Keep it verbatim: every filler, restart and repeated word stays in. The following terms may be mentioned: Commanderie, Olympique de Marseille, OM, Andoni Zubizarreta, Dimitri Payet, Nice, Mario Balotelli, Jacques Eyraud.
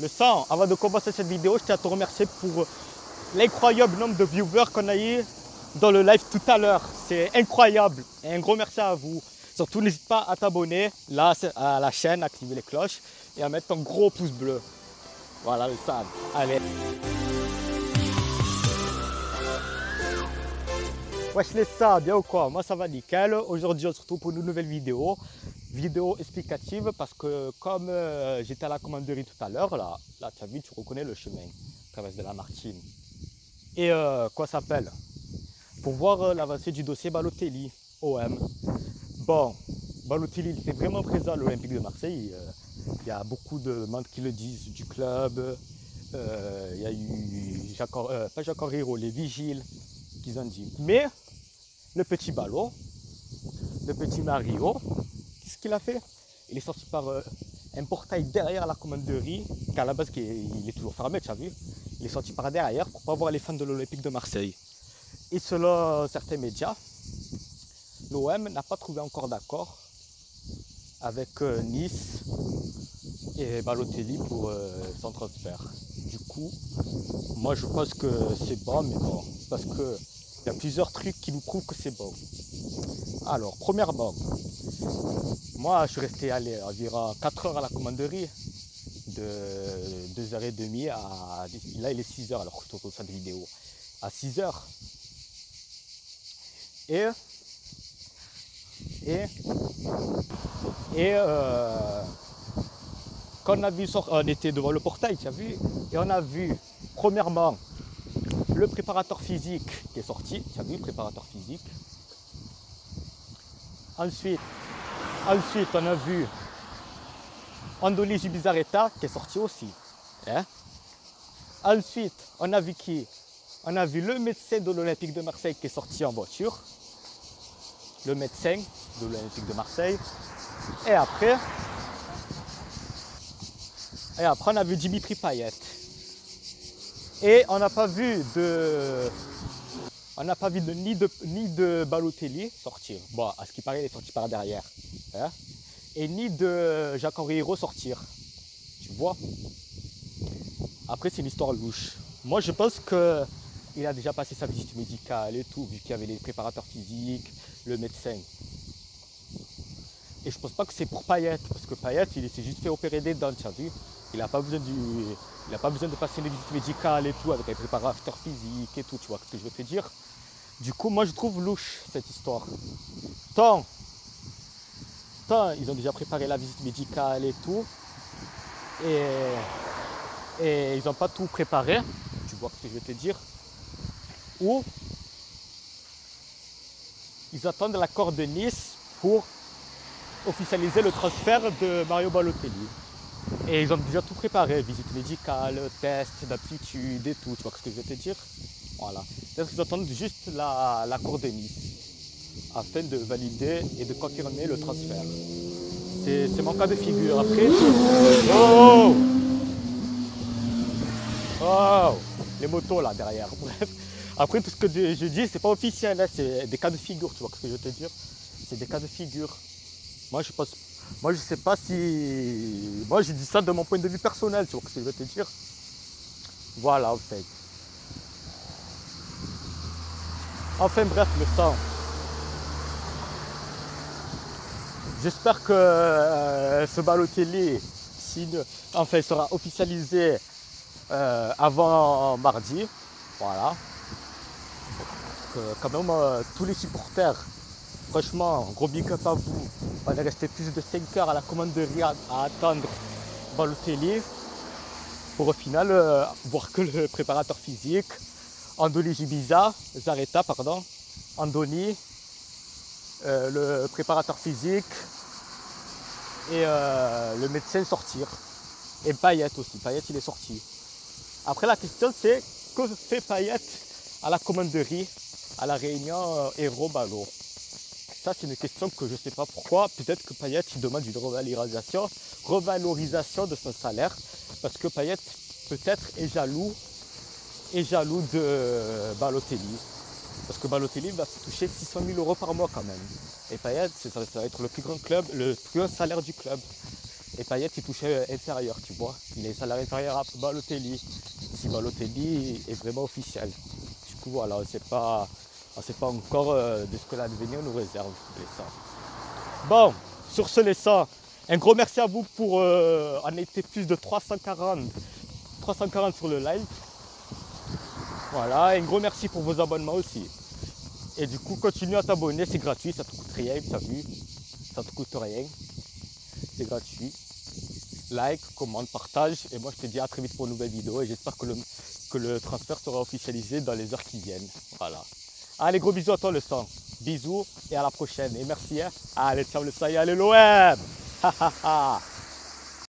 le sang. Avant de commencer cette vidéo, je tiens à te remercier pour l'incroyable nombre de viewers qu'on a eu dans le live tout à l'heure. C'est incroyable. Et un gros merci à vous. Surtout, n'hésite pas à t'abonner là à la chaîne, à activer les cloches et à mettre ton gros pouce bleu. Voilà le sable. Allez. Wesh les sables, bien ou quoi? Moi ça va nickel. Aujourd'hui on se retrouve pour une nouvelle vidéo. Vidéo explicative parce que comme euh, j'étais à la commanderie tout à l'heure, là, là tu as vu, tu reconnais le chemin. Traverse de la Martine. Et euh, quoi s'appelle? Pour voir euh, l'avancée du dossier Balotelli, O M. Bon, Balotelli était vraiment présent à l'Olympique de Marseille. Euh, Il y a beaucoup de monde qui le disent du club. Euh, il y a eu, Jacques, euh, pas Jacques Eyraud, les vigiles qu'ils ont dit. Mais le petit ballot, le petit Mario, qu'est-ce qu'il a fait? Il est sorti par euh, un portail derrière la commanderie, car à la base, il est toujours fermé, tu as vu? Il est sorti par derrière pour ne pas voir les fans de l'Olympique de Marseille. Et selon certains médias, l'O M n'a pas trouvé encore d'accord avec euh, Nice et Balotelli pour euh, son transfert. Du coup, moi je pense que c'est bon, mais bon, parce que il y a plusieurs trucs qui nous prouvent que c'est bon. Alors, premièrement, moi je suis resté allé environ quatre heures à la commanderie, de deux heures trente à... Là il est six heures alors que je trouve cette vidéo, à six heures. Et... Et... Et... Euh, quand on a vu, on était devant le portail, tu as vu, et on a vu, premièrement, le préparateur physique qui est sorti, tu as vu, le préparateur physique. Ensuite, ensuite on a vu Andoni Zubizarreta qui est sorti aussi. Hein? Ensuite, on a vu qui? On a vu le médecin de l'Olympique de Marseille qui est sorti en voiture. Le médecin de l'Olympique de Marseille. Et après... Et après, on a vu Dimitri Payet. Et on n'a pas vu de... On n'a pas vu de, ni, de, ni de Balotelli sortir. Bon, à ce qui paraît, il est sorti par derrière. Hein? Et ni de Jacques Eyraud sortir. Tu vois? Après, c'est une histoire louche. Moi, je pense que il a déjà passé sa visite médicale et tout, vu qu'il y avait les préparateurs physiques, le médecin. Et je pense pas que c'est pour Payet, parce que Payet, il s'est juste fait opérer des dents, tu as vu? Il n'a pas besoin du, il a pas besoin de passer les visites médicales et tout, avec les préparateurs physiques et tout, tu vois ce que je veux te dire. Du coup, moi je trouve louche cette histoire. Tant, tant, ils ont déjà préparé la visite médicale et tout, et, et ils n'ont pas tout préparé, tu vois ce que je veux te dire. Ou, ils attendent l'accord de Nice pour officialiser le transfert de Mario Balotelli. Et ils ont déjà tout préparé, visite médicale, test d'aptitude et tout, tu vois ce que je veux te dire? Voilà. Peut-être qu'ils attendent juste la, la cour de Nice, afin de valider et de confirmer le transfert. C'est mon cas de figure. Après... Oh, oh, les motos là derrière, bref. Après tout ce que je dis, c'est pas officiel, hein, c'est des cas de figure, tu vois ce que je veux te dire? C'est des cas de figure. Moi je pense... Moi je sais pas si... Moi je dis ça de mon point de vue personnel, tu vois ce que je veux te dire. Voilà, en fait. Enfin bref, le sang. J'espère que euh, ce Balotelli signe, enfin, sera officialisé euh, avant mardi. Voilà. Parce que quand même, euh, tous les supporters, franchement, gros big up à vous. On est resté plus de cinq heures à la commanderie à, à attendre Balotelli pour au final euh, voir que le préparateur physique, Andoni Zubizarreta, pardon, Andoni, euh, le préparateur physique et euh, le médecin sortir. Et Payet aussi, Payet il est sorti. Après la question c'est, que fait Payet à la commanderie, à la réunion Eyraud-Ballot? Ça, c'est une question que je ne sais pas pourquoi. Peut-être que Payet il demande une revalorisation, revalorisation de son salaire. Parce que Payet, peut-être, est jaloux, est jaloux de Balotelli. Parce que Balotelli va se toucher six cent mille euros par mois quand même. Et Payet, ça, ça va être le plus grand club, le plus grand salaire du club. Et Payet, il touchait inférieur, tu vois. Il est salaire inférieur à Balotelli, si Balotelli est vraiment officiel. Du coup, voilà, on ne sait pas encore euh, de ce que l'avenir nous réserve. Ça. Bon, sur ce, les ça, un gros merci à vous pour... Euh, on était plus de trois cent quarante sur le live. Voilà, un gros merci pour vos abonnements aussi. Et du coup, continue à t'abonner, c'est gratuit, ça te coûte rien, t'as vu, ça te coûte rien. C'est gratuit. Like, commente, partage. Et moi, je te dis à très vite pour une nouvelle vidéo. Et j'espère que le, que le transfert sera officialisé dans les heures qui viennent. Voilà. Allez, gros bisous à toi, le sang. Bisous et à la prochaine. Et merci. Hein. Allez, ciao, le sang. Allez, l'O M. Ha ha ha.